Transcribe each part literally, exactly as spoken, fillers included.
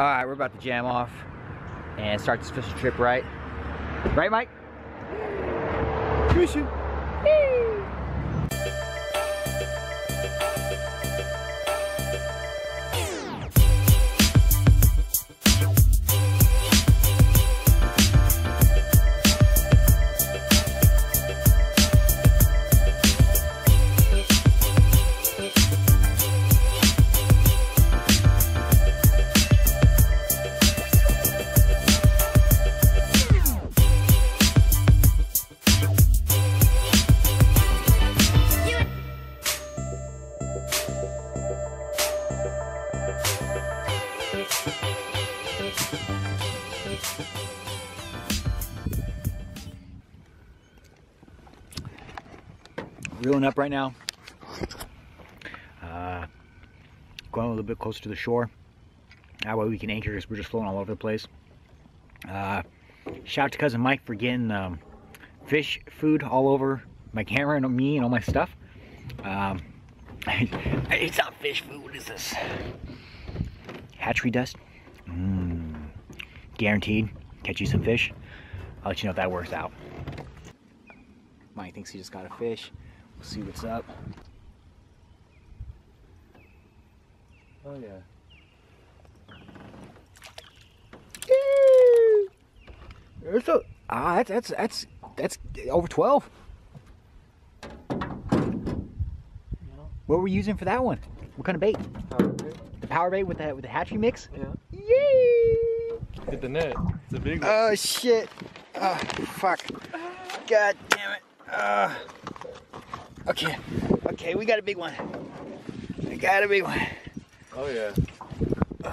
All right, we're about to jam off and start this fishing trip, right? Right, Mike? Fishing. Reeling up right now, uh, going a little bit closer to the shore, that way we can anchor because we're just floating all over the place. Uh, shout out to Cousin Mike for getting um, fish food all over my camera and me and all my stuff. Um, it's not fish food, what is this? Hatchery dust? Mm, guaranteed, catch you some fish. I'll let you know if that works out. Mike thinks he just got a fish. We'll see what's up. Oh yeah. Woo! It's a, ah, that's that's that's that's over twelve. No. What were we using for that one? What kind of bait? Power bait. The power bait with the with the hatchery mix? Yeah. Yay! Hit the net. It's a big one. Oh shit! Oh fuck! God damn it! Uh, okay, okay, we got a big one. We got a big one. Oh yeah. Uh,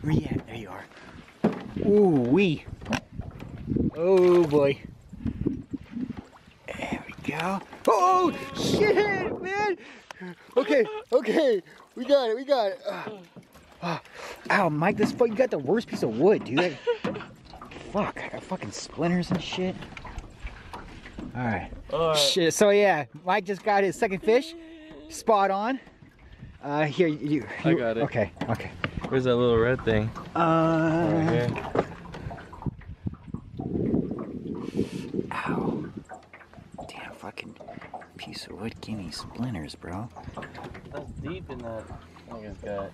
where you at? There you are. Ooh wee. Oh boy. There we go. Oh shit, man. Okay, okay, we got it, we got it. Uh, uh, ow, Mike, this fuck, you got the worst piece of wood, dude. Fuck, I got fucking splinters and shit. Alright. All right. Shit, so yeah, Mike just got his second fish. Spot on. Uh, here, you, you. I got it. Okay, okay. Where's that little red thing? Uh. Right here. Ow. Damn fucking piece of wood. Give me splinters, bro. That's deep in that thing it's got.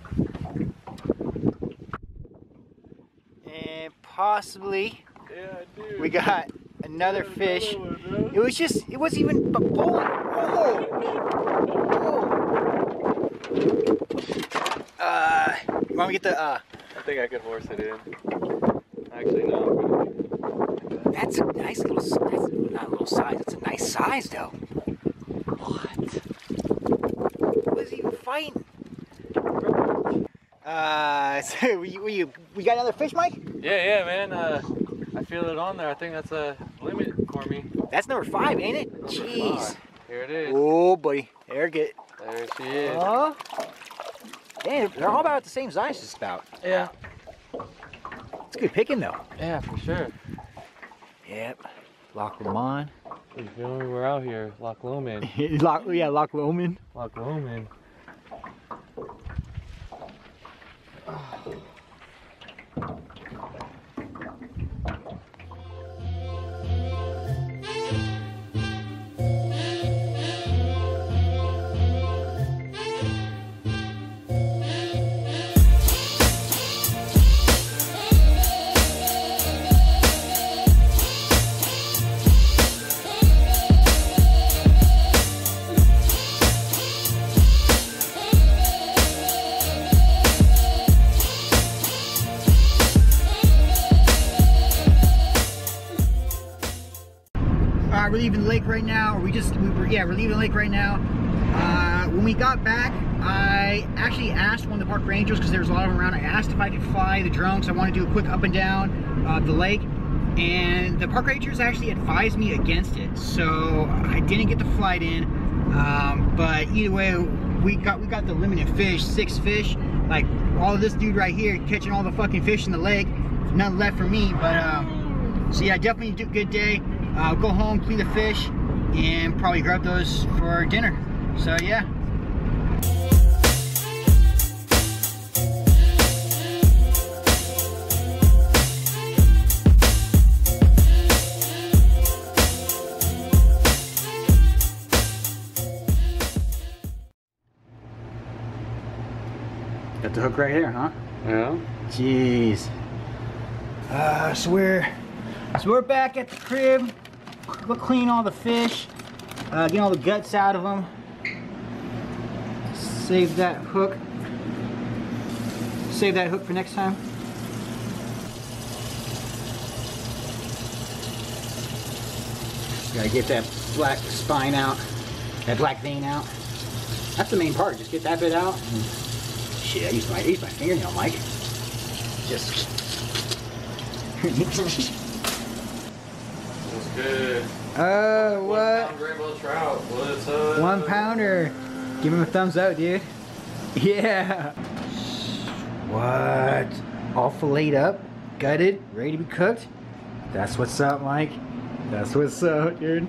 Possibly, yeah, dude. We got another yeah, fish. One, it was just, it wasn't even b bowling. Oh. Oh. Uh, you want me to get the? Uh... I think I could horse it in. Actually, no. That's a nice little, that's not a little size. That's a nice size, though. What? Was he even fighting? Uh, so we we we got another fish, Mike? Yeah, yeah, man. Uh, I feel it on there. I think that's a limit for me. That's number five, ain't it? Number Jeez. Five. Here it is. Oh, buddy. There it is. There she is. Uh, damn, they're all about the same size, just about. Yeah. It's good picking though. Yeah, for sure. Yep. Loch Lomond. You know we're out here, Loch Lomond. Loch, yeah, Loch Lomond. Loch Lomond. We're leaving the lake right now. We just, we were, yeah, we're leaving the lake right now. Uh, when we got back, I actually asked one of the park rangers, because there's a lot of them around, I asked if I could fly the drones. I want to do a quick up and down of the lake. And the park rangers actually advised me against it. So I didn't get the flight in. Um, but either way, we got we got the limited fish, six fish. Like all this dude right here catching all the fucking fish in the lake. None left for me, but um, so yeah, definitely do a good day. I'll go home, clean the fish, and probably grab those for dinner. So yeah. the hook right here, huh? Yeah. Jeez. Uh, so we're so we're back at the crib. We'll clean all the fish, uh, get all the guts out of them. Save that hook. Save that hook for next time. Gotta get that black spine out, that black vein out. That's the main part. Just get that bit out. And shit, I used my, I used my fingernail, Mike. Just. What's good? Uh, what? One pound rainbow trout. What's up? One pounder. Give him a thumbs up, dude. Yeah. What? All filleted up, gutted, ready to be cooked. That's what's up, Mike. That's what's up, dude.